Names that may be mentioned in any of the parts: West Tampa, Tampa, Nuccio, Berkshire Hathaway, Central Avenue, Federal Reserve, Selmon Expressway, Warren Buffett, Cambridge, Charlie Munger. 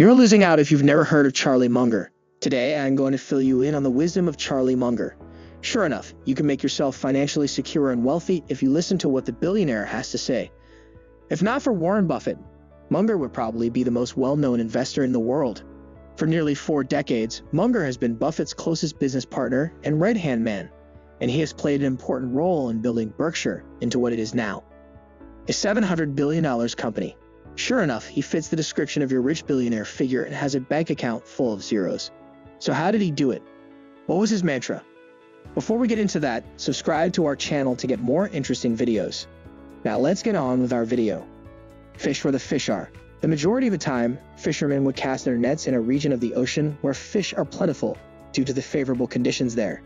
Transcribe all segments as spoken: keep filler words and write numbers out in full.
You're losing out if you've never heard of Charlie Munger. Today, I'm going to fill you in on the wisdom of Charlie Munger. Sure enough, you can make yourself financially secure and wealthy if you listen to what the billionaire has to say. If not for Warren Buffett, Munger would probably be the most well-known investor in the world. For nearly four decades, Munger has been Buffett's closest business partner and right-hand man, and he has played an important role in building Berkshire into what it is now, a seven hundred billion dollar company. Sure enough, he fits the description of your rich billionaire figure and has a bank account full of zeros. So how did he do it? What was his mantra? Before we get into that, subscribe to our channel to get more interesting videos. Now let's get on with our video. Fish where the fish are. The majority of the time, fishermen would cast their nets in a region of the ocean where fish are plentiful due to the favorable conditions there.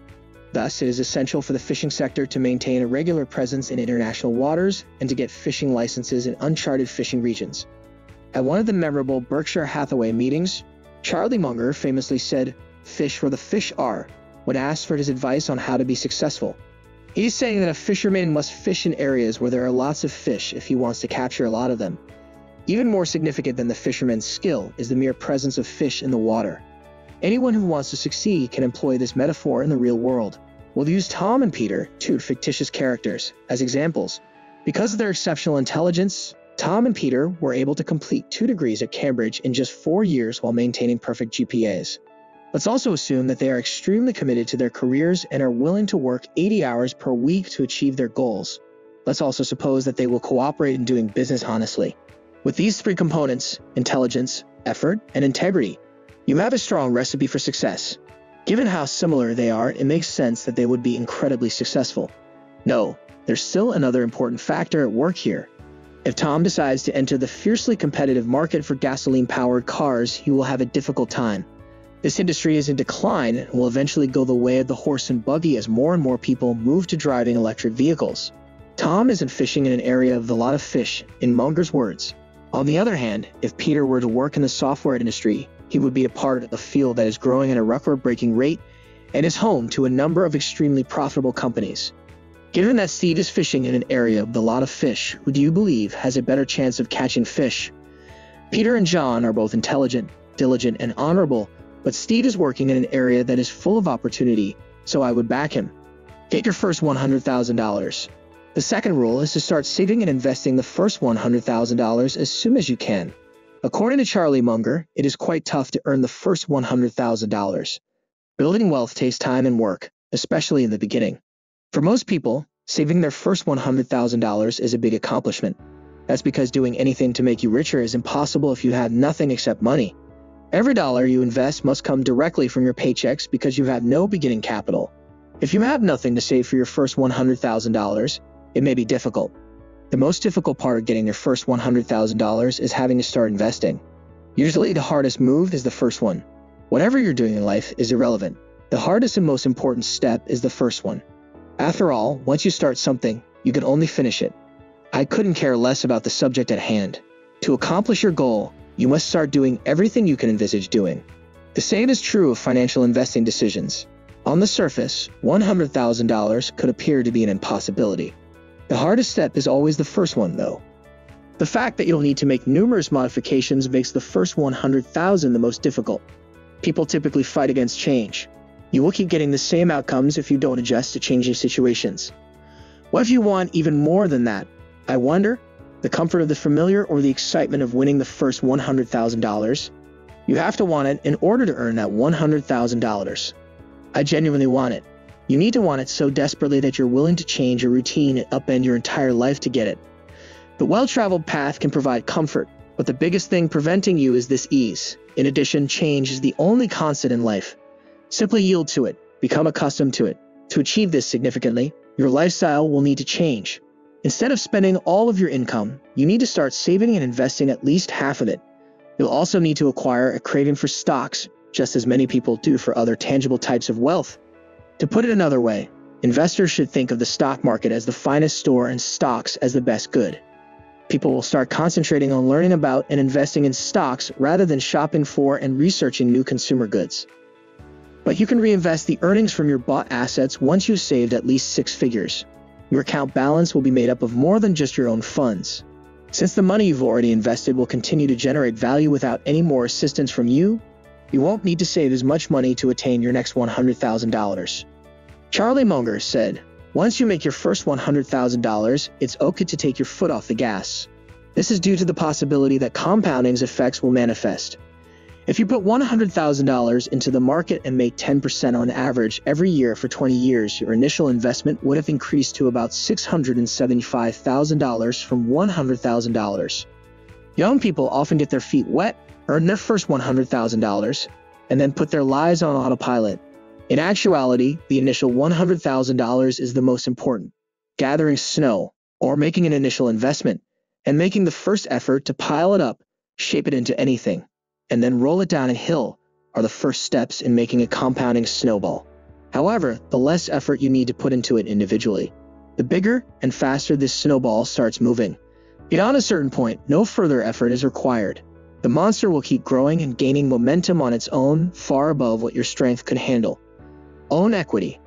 Thus, it is essential for the fishing sector to maintain a regular presence in international waters and to get fishing licenses in uncharted fishing regions. At one of the memorable Berkshire Hathaway meetings, Charlie Munger famously said, "Fish where the fish are," when asked for his advice on how to be successful. He's saying that a fisherman must fish in areas where there are lots of fish if he wants to capture a lot of them. Even more significant than the fisherman's skill is the mere presence of fish in the water. Anyone who wants to succeed can employ this metaphor in the real world. We'll use Tom and Peter, two fictitious characters, as examples. Because of their exceptional intelligence, Tom and Peter were able to complete two degrees at Cambridge in just four years while maintaining perfect G P As. Let's also assume that they are extremely committed to their careers and are willing to work eighty hours per week to achieve their goals. Let's also suppose that they will cooperate in doing business honestly. With these three components, intelligence, effort, and integrity, you have a strong recipe for success. Given how similar they are, it makes sense that they would be incredibly successful. No, there's still another important factor at work here. If Tom decides to enter the fiercely competitive market for gasoline-powered cars, he will have a difficult time. This industry is in decline and will eventually go the way of the horse and buggy as more and more people move to driving electric vehicles. Tom isn't fishing in an area of a lot of fish, in Munger's words. On the other hand, if Peter were to work in the software industry, he would be a part of a field that is growing at a record-breaking rate and is home to a number of extremely profitable companies. Given that Steve is fishing in an area of a lot of fish, who do you believe has a better chance of catching fish? Peter and John are both intelligent, diligent, and honorable, but Steve is working in an area that is full of opportunity, so I would back him. Get your first one hundred thousand dollars. The second rule is to start saving and investing the first one hundred thousand dollars as soon as you can. According to Charlie Munger, it is quite tough to earn the first one hundred thousand dollars. Building wealth takes time and work, especially in the beginning. For most people, saving their first one hundred thousand dollars is a big accomplishment. That's because doing anything to make you richer is impossible if you have nothing except money. Every dollar you invest must come directly from your paychecks because you have no beginning capital. If you have nothing to save for your first one hundred thousand dollars, it may be difficult. The most difficult part of getting your first one hundred thousand dollars is having to start investing. Usually the hardest move is the first one. Whatever you're doing in life is irrelevant. The hardest and most important step is the first one. After all, once you start something, you can only finish it. I couldn't care less about the subject at hand. To accomplish your goal, you must start doing everything you can envisage doing. The same is true of financial investing decisions. On the surface, one hundred thousand dollars could appear to be an impossibility. The hardest step is always the first one, though. The fact that you'll need to make numerous modifications makes the first one hundred thousand dollars the most difficult. People typically fight against change. You will keep getting the same outcomes if you don't adjust to changing situations. What if you want even more than that? I wonder. The comfort of the familiar or the excitement of winning the first one hundred thousand dollars. You have to want it in order to earn that one hundred thousand dollars. I genuinely want it. You need to want it so desperately that you're willing to change your routine and upend your entire life to get it. The well-traveled path can provide comfort, but the biggest thing preventing you is this ease. In addition, change is the only constant in life. Simply yield to it, become accustomed to it. To achieve this significantly, your lifestyle will need to change. Instead of spending all of your income, you need to start saving and investing at least half of it. You'll also need to acquire a craving for stocks, just as many people do for other tangible types of wealth. To put it another way, investors should think of the stock market as the finest store and stocks as the best good. People will start concentrating on learning about and investing in stocks rather than shopping for and researching new consumer goods. But you can reinvest the earnings from your bought assets once you've saved at least six figures. Your account balance will be made up of more than just your own funds. Since the money you've already invested will continue to generate value without any more assistance from you, you won't need to save as much money to attain your next one hundred thousand dollars. Charlie Munger said, "Once you make your first one hundred thousand dollars, it's okay to take your foot off the gas." This is due to the possibility that compounding's effects will manifest. If you put one hundred thousand dollars into the market and make ten percent on average every year for twenty years, your initial investment would have increased to about six hundred seventy-five thousand dollars from one hundred thousand dollars. Young people often get their feet wet, earn their first one hundred thousand dollars, and then put their lives on autopilot. In actuality, the initial one hundred thousand dollars is the most important. Gathering snow, or making an initial investment, and making the first effort to pile it up, shape it into anything, and then roll it down a hill are the first steps in making a compounding snowball. However, the less effort you need to put into it individually, the bigger and faster this snowball starts moving. Beyond a certain point, no further effort is required. The monster will keep growing and gaining momentum on its own, far above what your strength could handle. Own equity.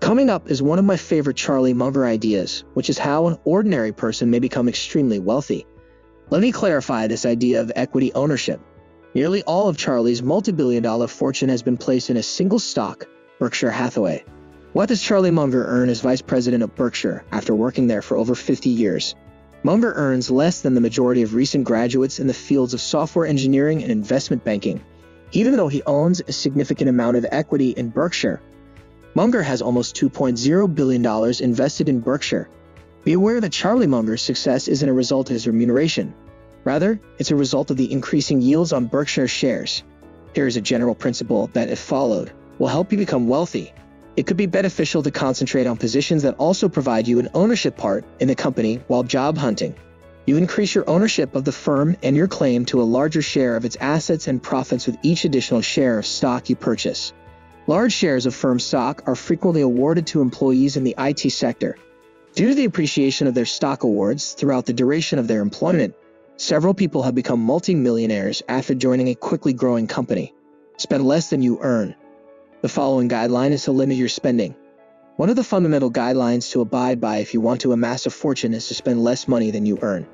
Coming up is one of my favorite Charlie Munger ideas, which is how an ordinary person may become extremely wealthy. Let me clarify this idea of equity ownership. Nearly all of Charlie's multi-billion dollar fortune has been placed in a single stock, Berkshire Hathaway. What does Charlie Munger earn as vice president of Berkshire after working there for over fifty years? Munger earns less than the majority of recent graduates in the fields of software engineering and investment banking, even though he owns a significant amount of equity in Berkshire. Munger has almost two point zero billion dollars invested in Berkshire. Be aware that Charlie Munger's success isn't a result of his remuneration. Rather, it's a result of the increasing yields on Berkshire shares. Here is a general principle that, if followed, will help you become wealthy. It could be beneficial to concentrate on positions that also provide you an ownership part in the company while job hunting. You increase your ownership of the firm and your claim to a larger share of its assets and profits with each additional share of stock you purchase. Large shares of firm stock are frequently awarded to employees in the I T sector. Due to the appreciation of their stock awards throughout the duration of their employment, several people have become multimillionaires after joining a quickly growing company. Spend less than you earn. The following guideline is to limit your spending. One of the fundamental guidelines to abide by if you want to amass a fortune is to spend less money than you earn.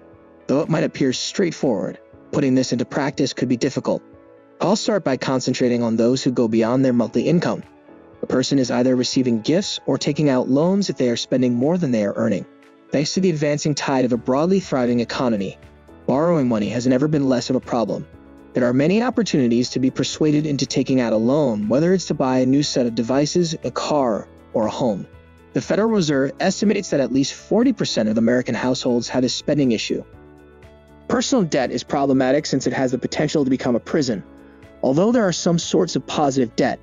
Though it might appear straightforward, putting this into practice could be difficult. I'll start by concentrating on those who go beyond their monthly income. A person is either receiving gifts or taking out loans if they are spending more than they are earning. Thanks to the advancing tide of a broadly thriving economy, borrowing money has never been less of a problem. There are many opportunities to be persuaded into taking out a loan, whether it's to buy a new set of devices, a car, or a home. The Federal Reserve estimates that at least forty percent of American households had a spending issue. Personal debt is problematic since it has the potential to become a prison, although there are some sorts of positive debt.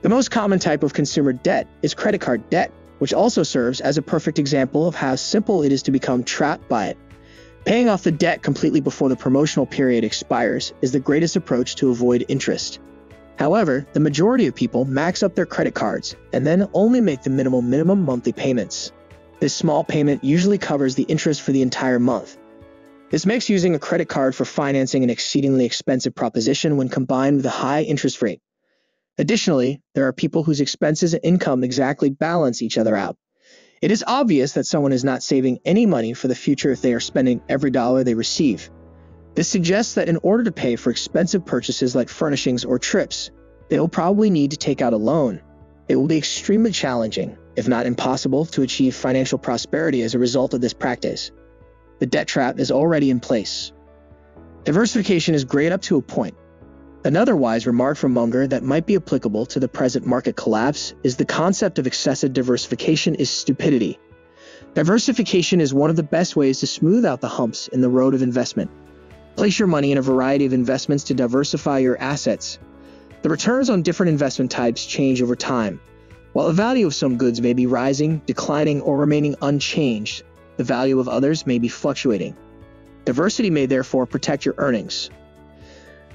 The most common type of consumer debt is credit card debt, which also serves as a perfect example of how simple it is to become trapped by it. Paying off the debt completely before the promotional period expires is the greatest approach to avoid interest. However, the majority of people max up their credit cards and then only make the minimal minimum monthly payments. This small payment usually covers the interest for the entire month. This makes using a credit card for financing an exceedingly expensive proposition when combined with a high interest rate. Additionally, there are people whose expenses and income exactly balance each other out. It is obvious that someone is not saving any money for the future if they are spending every dollar they receive. This suggests that in order to pay for expensive purchases like furnishings or trips, they will probably need to take out a loan. It will be extremely challenging, if not impossible, to achieve financial prosperity as a result of this practice. The debt trap is already in place. Diversification is great up to a point. Another wise remark from Munger that might be applicable to the present market collapse is the concept of excessive diversification is stupidity. Diversification is one of the best ways to smooth out the humps in the road of investment. Place your money in a variety of investments to diversify your assets. The returns on different investment types change over time. While the value of some goods may be rising, declining, or remaining unchanged, the value of others may be fluctuating. Diversity may therefore protect your earnings.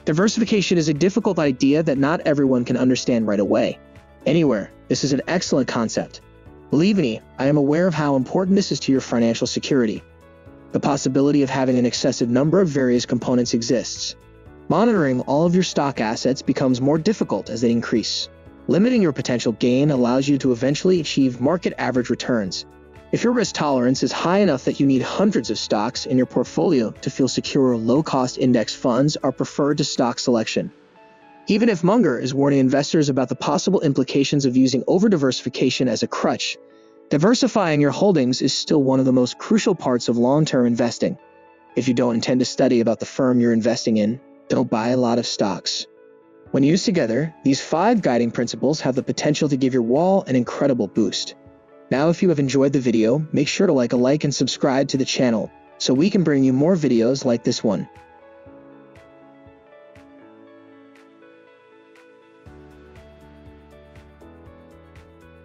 Diversification is a difficult idea that not everyone can understand right away. Anywhere, this is an excellent concept. Believe me, I am aware of how important this is to your financial security. The possibility of having an excessive number of various components exists. Monitoring all of your stock assets becomes more difficult as they increase. Limiting your potential gain allows you to eventually achieve market average returns. If your risk tolerance is high enough that you need hundreds of stocks in your portfolio to feel secure, low-cost index funds are preferred to stock selection. Even if Munger is warning investors about the possible implications of using over-diversification as a crutch, diversifying your holdings is still one of the most crucial parts of long-term investing. If you don't intend to study about the firm you're investing in, don't buy a lot of stocks. When used together, these five guiding principles have the potential to give your wall an incredible boost. Now, if you have enjoyed the video, make sure to like a like and subscribe to the channel so we can bring you more videos like this one.